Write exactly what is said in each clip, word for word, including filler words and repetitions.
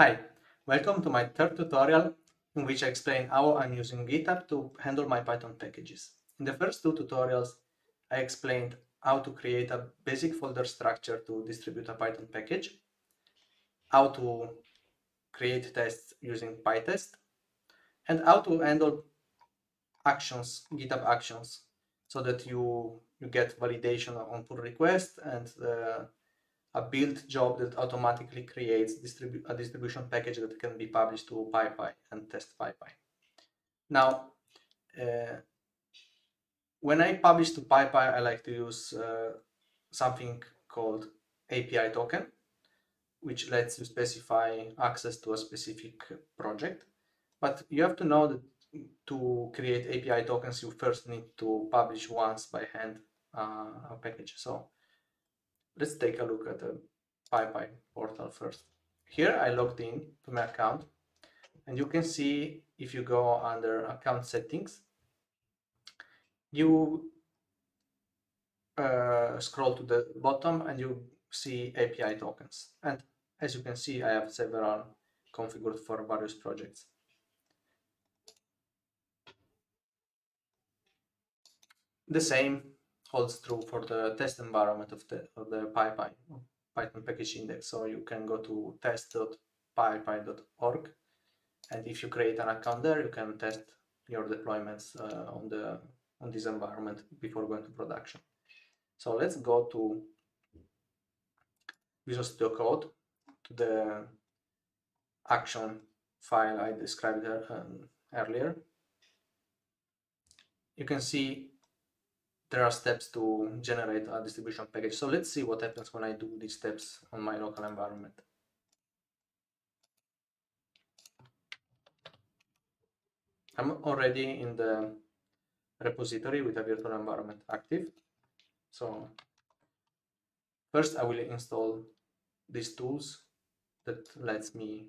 Hi, welcome to my third tutorial in which I explain how I'm using GitHub to handle my Python packages. In the first two tutorials, I explained how to create a basic folder structure to distribute a Python package, how to create tests using PyTest, and how to handle actions, GitHub Actions, so that you, you get validation on pull requests and uh, a build job that automatically creates distribu a distribution package that can be published to PyPI and test PyPI. Now, uh, when I publish to PyPI, I like to use uh, something called A P I token, which lets you specify access to a specific project. But you have to know that to create A P I tokens, you first need to publish once by hand uh, a package. So let's take a look at the PyPI portal first. Here I logged in to my account, and you can see if you go under account settings, you uh, scroll to the bottom and you see A P I tokens. And as you can see, I have several configured for various projects. The same holds true for the test environment of the, of the PyPI, Python package index. So you can go to test dot pypi dot org, and if you create an account there, you can test your deployments uh, on the on this environment before going to production. So let's go to Visual Studio Code, to the action file I described um, earlier. You can see there are steps to generate a distribution package. So let's see what happens when I do these steps on my local environment. I'm already in the repository with a virtual environment active. So first I will install these tools that lets me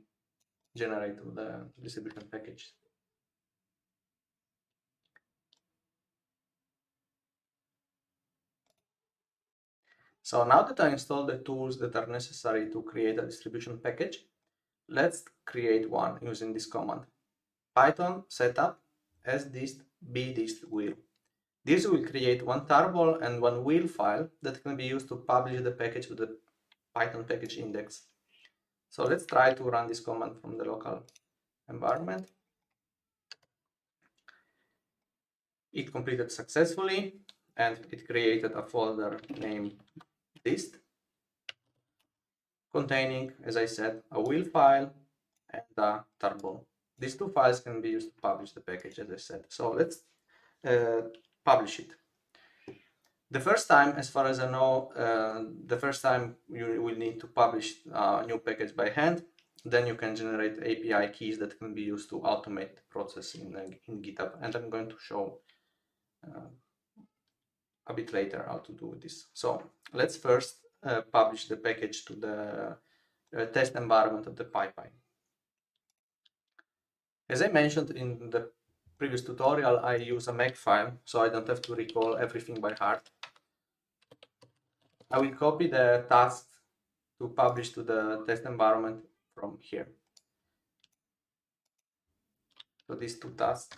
generate the distribution package. So now that I installed the tools that are necessary to create a distribution package, let's create one using this command: python setup sdist bdist wheel. This will create one tarball and one wheel file that can be used to publish the package to the Python package index. So let's try to run this command from the local environment. It completed successfully, and it created a folder named dist, containing, as I said, a wheel file and a tarball. These two files can be used to publish the package, as I said. So let's uh, publish it. The first time, as far as I know, uh, the first time you will need to publish a new package by hand. Then you can generate A P I keys that can be used to automate the process in, in GitHub. And I'm going to show uh, a bit later how to do this. So let's first uh, publish the package to the uh, test environment of the PyPI. As I mentioned in the previous tutorial, I use a Makefile, so I don't have to recall everything by heart. I will copy the task to publish to the test environment from here. So these two tasks,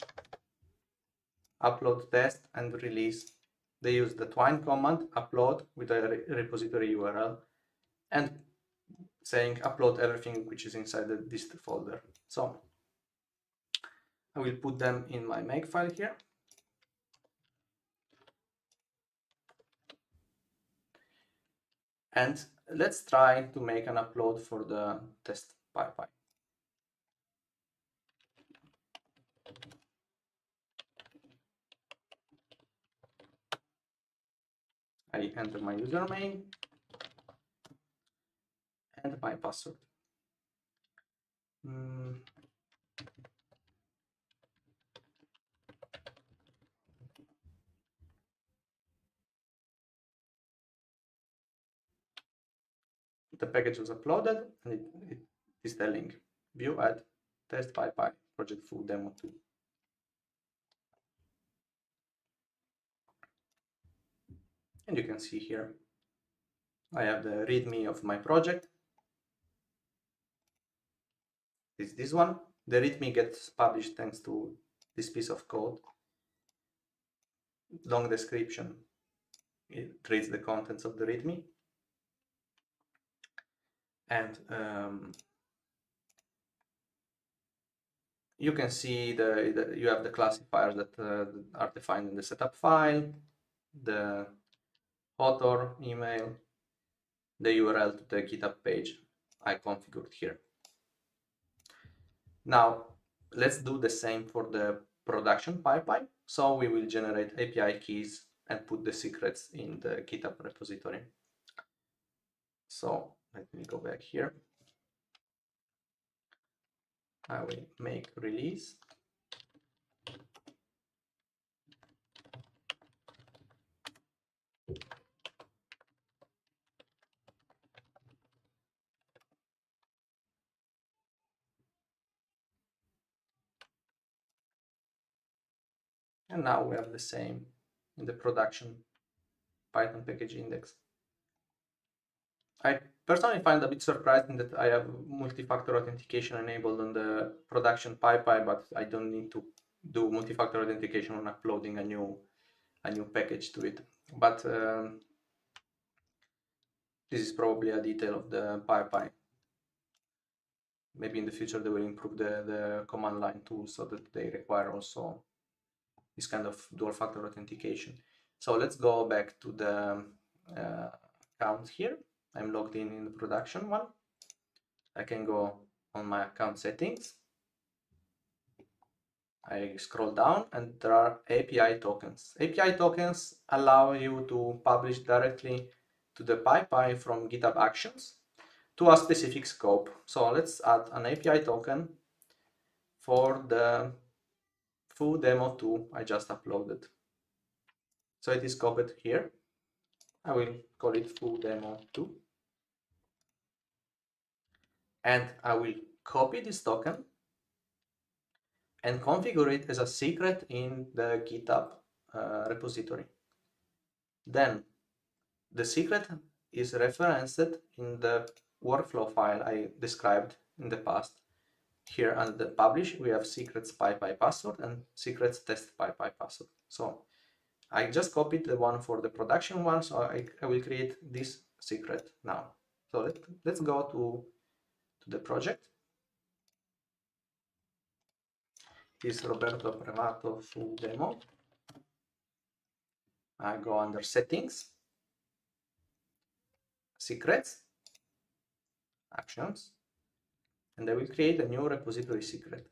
upload test and release. They use the twine command, upload with a re repository U R L, and saying upload everything which is inside the dist folder. So I will put them in my Makefile here. And let's try to make an upload for the test PyPI. I enter my username and my password. Mm. The package was uploaded, and it, it is telling view at test PyPI project full demo two. And you can see here I have the README of my project, is this one. The README gets published thanks to this piece of code. Long description, it reads the contents of the README. And um, you can see the, the you have the classifiers that uh, are defined in the setup file, the author email, the U R L to the GitHub page I configured here. Now let's do the same for the production PyPI. So we will generate A P I keys and put the secrets in the GitHub repository. So let me go back here. I will make release. And now we have the same in the production Python package index. I personally find it a bit surprising that I have multi-factor authentication enabled on the production PyPI, but I don't need to do multi-factor authentication on uploading a new a new package to it. But um, this is probably a detail of the PyPI. Maybe in the future they will improve the, the command line tool so that they require also this kind of dual factor authentication. So let's go back to the uh, account here. I'm logged in in the production one. I can go on my account settings. I scroll down and there are A P I tokens. A P I tokens allow you to publish directly to the PyPI from GitHub Actions to a specific scope. So let's add an A P I token for the Full demo two I just uploaded. So it is copied here. I will call it Full demo two. And I will copy this token and configure it as a secret in the GitHub uh, repository. Then the secret is referenced in the workflow file I described in the past. Here under the publish, we have secrets PyPI password and secrets test PyPI password. So I just copied the one for the production one, so I, I will create this secret now. So let, let's go to, to the project. This Roberto Prevato full demo. I go under settings, secrets, actions. And I will create a new repository secret.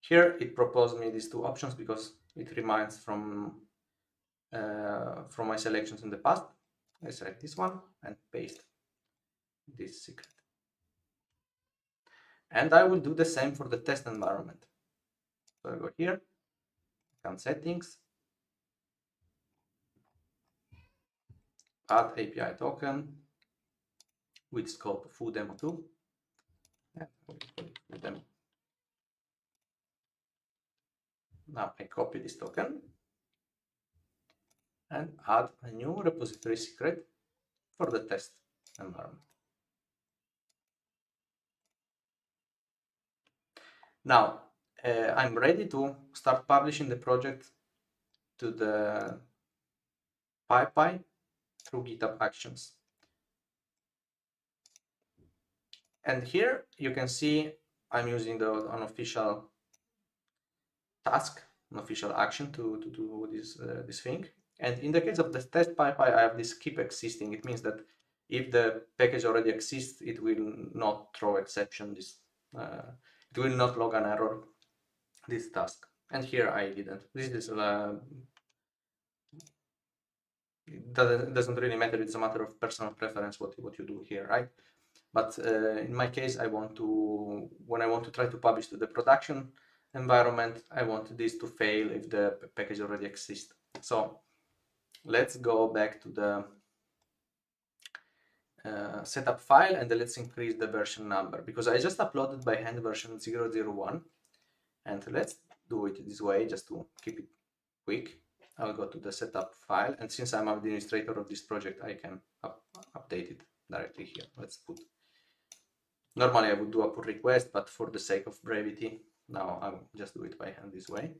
Here it proposed me these two options because it reminds from uh, from my selections in the past. I select this one and paste this secret. And I will do the same for the test environment. So I go here, account settings, add A P I token with scope full demo two. Them. Now I copy this token and add a new repository secret for the test environment. Now uh, I'm ready to start publishing the project to the PyPI through GitHub Actions. And here you can see I'm using the unofficial task, an official action to, to do this, uh, this thing. And in the case of the test PyPI, I have this keep existing. It means that if the package already exists, it will not throw exception. This, uh, it will not log an error, this task. And here I didn't. This is, uh, it doesn't really matter. It's a matter of personal preference what, what you do here, right? But uh, in my case, I want to, when I want to try to publish to the production environment, I want this to fail if the package already exists. So let's go back to the uh, setup file and then let's increase the version number because I just uploaded by hand version zero zero one. And let's do it this way just to keep it quick. I'll go to the setup file. And since I'm administrator of this project, I can up update it directly here. Let's put Normally I would do a pull request, but for the sake of brevity, now I'll just do it by hand this way.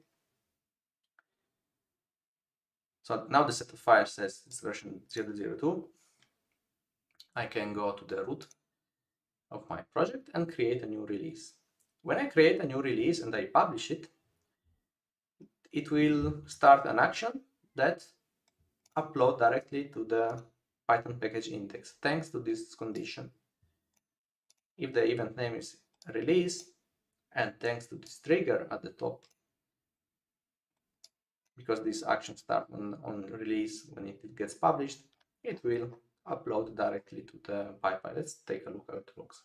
So now the set of files says it's version zero point zero two. I can go to the root of my project and create a new release. When I create a new release and I publish it, it will start an action that uploads directly to the Python package index, thanks to this condition. If the event name is release, and thanks to this trigger at the top, because this action starts on, on release, when it gets published, it will upload directly to the PyPI. Let's take a look at how it looks.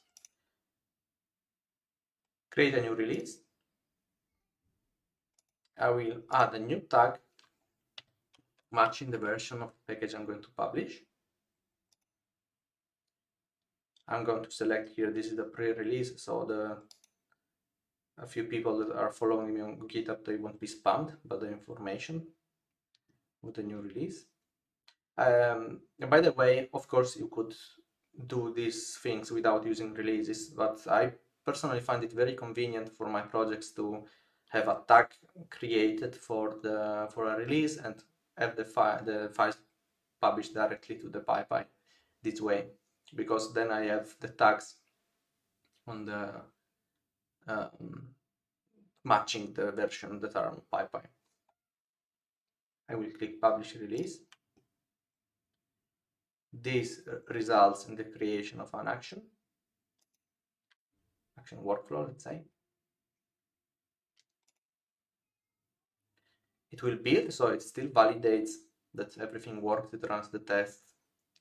Create a new release. I will add a new tag matching the version of the package I'm going to publish. I'm going to select here, this is the pre-release, so the a few people that are following me on GitHub, they won't be spammed by the information with the new release. Um, and by the way, of course, you could do these things without using releases, but I personally find it very convenient for my projects to have a tag created for the for a release and have the file the files published directly to the PyPI this way, because then I have the tags on the um, matching the version that are on PyPI. I will click publish release. This results in the creation of an action action workflow, let's say. It will build, so it still validates that everything works, it runs the tests,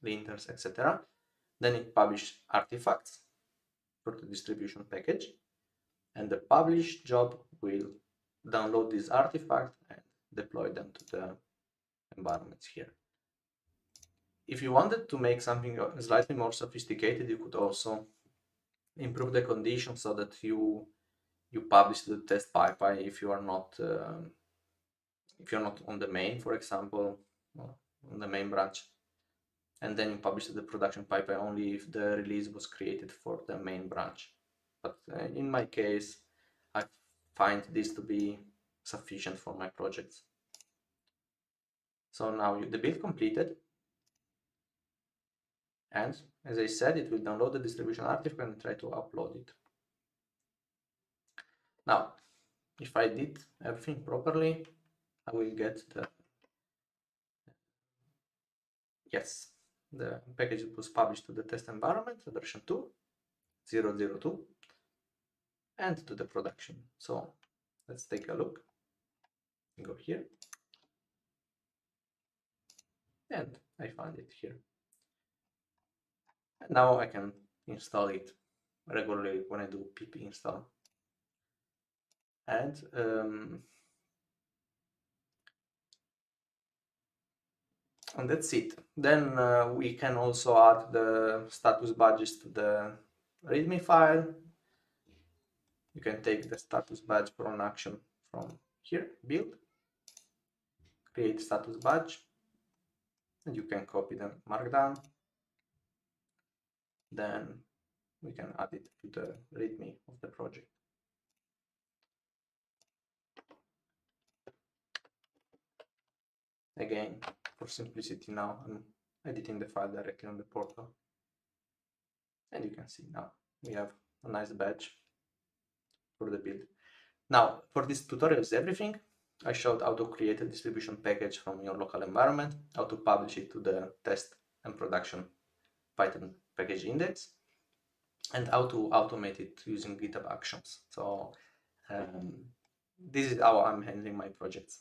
linters, et cetera. Then it publishes artifacts for the distribution package, and the publish job will download these artifacts and deploy them to the environments here. If you wanted to make something slightly more sophisticated, you could also improve the condition so that you you publish the test PyPI if you are not uh, if you're not on the main, for example, on the main branch, and then you publish the production PyPI only if the release was created for the main branch. But in my case, I find this to be sufficient for my projects. So now the build completed, and as I said, it will download the distribution artifact and try to upload it. Now, if I did everything properly, I will get the yes the package was published to the test environment, version two point zero point zero two, and to the production. So let's take a look. Go here, and I find it here. And now I can install it regularly when I do P P install. And um, And that's it. Then uh, we can also add the status badges to the README file. You can take the status badge for an action from here, build, create status badge, and you can copy the markdown. Then we can add it to the README of the project. Again, for simplicity, now I'm editing the file directly on the portal, and you can see now we have a nice badge for the build. Now, for this tutorial is everything. I showed how to create a distribution package from your local environment, how to publish it to the test and production Python package index, and how to automate it using GitHub Actions. So um, this is how I'm handling my projects.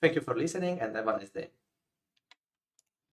Thank you for listening, and have a nice day.